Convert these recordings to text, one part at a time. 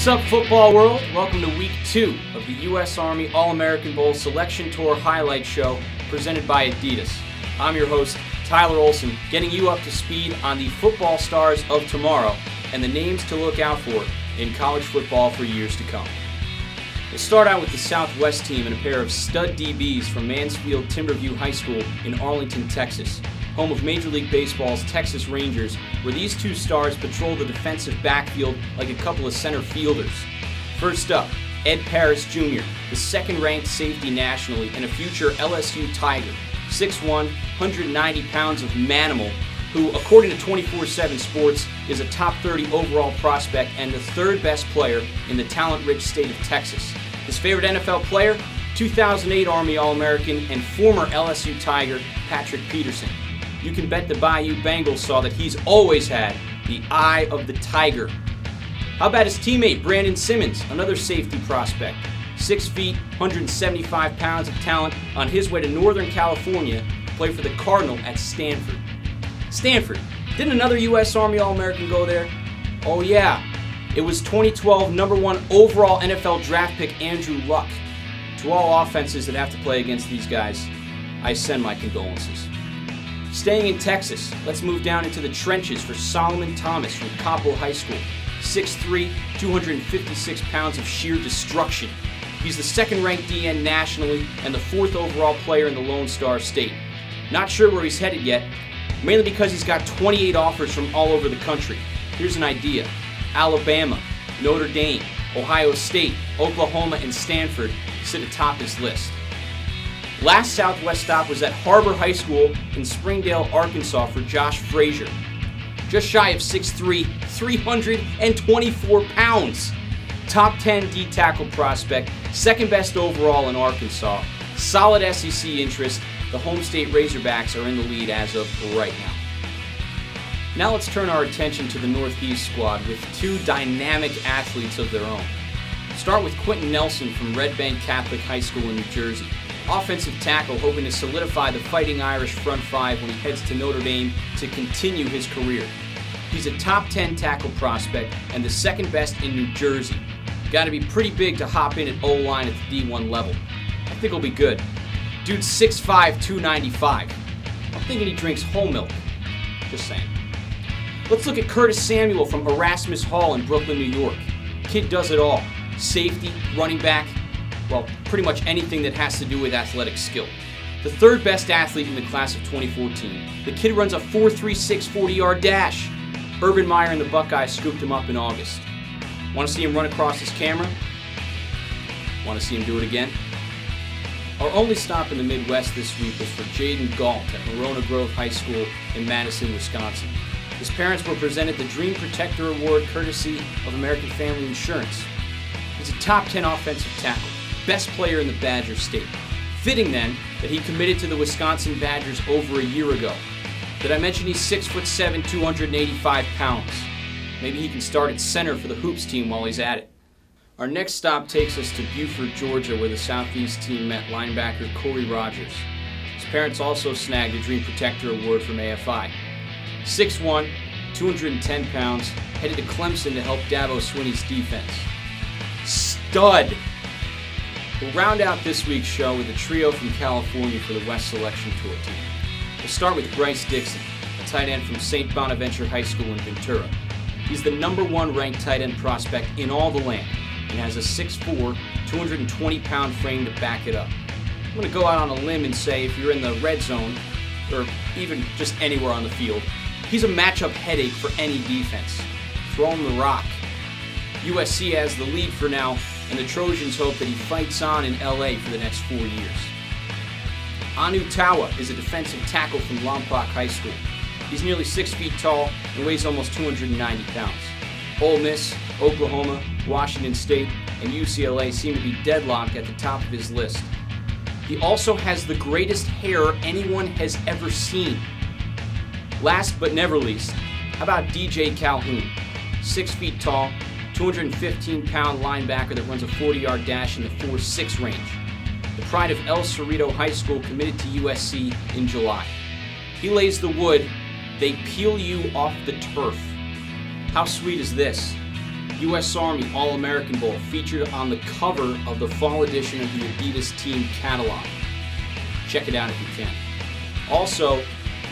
What's up, football world? Welcome to week 2 of the U.S. Army All-American Bowl Selection Tour Highlight Show presented by Adidas. I'm your host, Tyler Olson, getting you up to speed on the football stars of tomorrow and the names to look out for in college football for years to come. We'll start out with the Southwest team and a pair of stud DBs from Mansfield Timberview High School in Arlington, Texas, home of Major League Baseball's Texas Rangers, where these two stars patrol the defensive backfield like a couple of center fielders. First up, Ed Parris Jr., the second-ranked safety nationally and a future LSU Tiger, 6'1", 190 pounds of manimal, who, according to 24/7 Sports, is a top 30 overall prospect and the third best player in the talent-rich state of Texas. His favorite NFL player, 2008 Army All-American and former LSU Tiger, Patrick Peterson. You can bet the Bayou Bengals saw that he's always had the eye of the Tiger. How about his teammate, Brandon Simmons, another safety prospect? 6 feet, 175 pounds of talent on his way to Northern California to play for the Cardinal at Stanford. Stanford, didn't another U.S. Army All-American go there? Oh yeah, it was 2012 #1 overall NFL draft pick Andrew Luck. To all offenses that have to play against these guys, I send my condolences. Staying in Texas, let's move down into the trenches for Solomon Thomas from Coppell High School. 6'3", 256 pounds of sheer destruction. He's the second-ranked DN nationally and the 4th overall player in the Lone Star State. Not sure where he's headed yet, mainly because he's got 28 offers from all over the country. Here's an idea. Alabama, Notre Dame, Ohio State, Oklahoma, and Stanford sit atop his list. Last Southwest stop was at Harbor High School in Springdale, Arkansas for Josh Frazier. Just shy of 6'3", 324 pounds. Top 10 D-tackle prospect, second best overall in Arkansas. Solid SEC interest. The home state Razorbacks are in the lead as of right now. Now let's turn our attention to the Northeast squad with two dynamic athletes of their own. Start with Quinton Nelson from Red Bank Catholic High School in New Jersey. Offensive tackle hoping to solidify the Fighting Irish front five when he heads to Notre Dame to continue his career. He's a top 10 tackle prospect and the second best in New Jersey. Got to be pretty big to hop in at O-line at the D1 level. I think he'll be good. Dude's 6'5", 295. I'm thinking he drinks whole milk. Just saying. Let's look at Curtis Samuel from Erasmus Hall in Brooklyn, New York. Kid does it all. Safety, running back, well, pretty much anything that has to do with athletic skill. The third best athlete in the class of 2014. The kid runs a 4.36 40-yard dash. Urban Meyer and the Buckeyes scooped him up in August. Want to see him run across his camera? Want to see him do it again? Our only stop in the Midwest this week was for Jaden Galt at Morona Grove High School in Madison, Wisconsin. His parents were presented the Dream Protector Award courtesy of American Family Insurance. He's a top 10 offensive tackle. Best player in the Badger State. Fitting then that he committed to the Wisconsin Badgers over a year ago. Did I mention he's 6'7", 285 pounds? Maybe he can start at center for the Hoops team while he's at it. Our next stop takes us to Buford, Georgia, where the Southeast team met linebacker Corey Rogers. His parents also snagged a Dream Protector Award from AFI. 6'1", 210 pounds, headed to Clemson to help Dabo Swinney's defense. Stud! We'll round out this week's show with a trio from California for the West Selection Tour team. We'll start with Bryce Dixon, a tight end from St. Bonaventure High School in Ventura. He's the #1 ranked tight end prospect in all the land and has a 6'4", 220-pound frame to back it up. I'm going to go out on a limb and say if you're in the red zone, or even just anywhere on the field, he's a matchup headache for any defense. Throw him the rock. USC has the lead for now, and the Trojans hope that he fights on in LA for the next 4 years. Anu Tawa is a defensive tackle from Lompoc High School. He's nearly 6 feet tall and weighs almost 290 pounds. Ole Miss, Oklahoma, Washington State, and UCLA seem to be deadlocked at the top of his list. He also has the greatest hair anyone has ever seen. Last but never least, how about DJ Calhoun? 6 feet tall, 215-pound linebacker that runs a 40-yard dash in the 4.6 range. The pride of El Cerrito High School committed to USC in July. He lays the wood, they peel you off the turf. How sweet is this? U.S. Army All-American Bowl, featured on the cover of the fall edition of the Adidas team catalog. Check it out if you can. Also,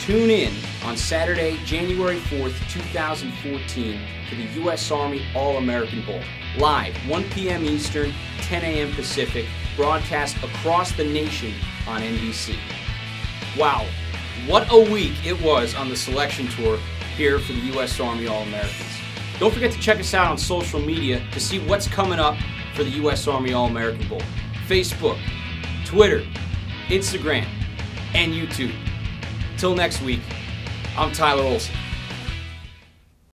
tune in on Saturday, January 4th, 2014 for the U.S. Army All-American Bowl. Live, 1 p.m. Eastern, 10 a.m. Pacific, broadcast across the nation on NBC. Wow, what a week it was on the selection tour here for the U.S. Army All-Americans. Don't forget to check us out on social media to see what's coming up for the U.S. Army All-American Bowl. Facebook, Twitter, Instagram, and YouTube. Till next week, I'm Tyler Olson.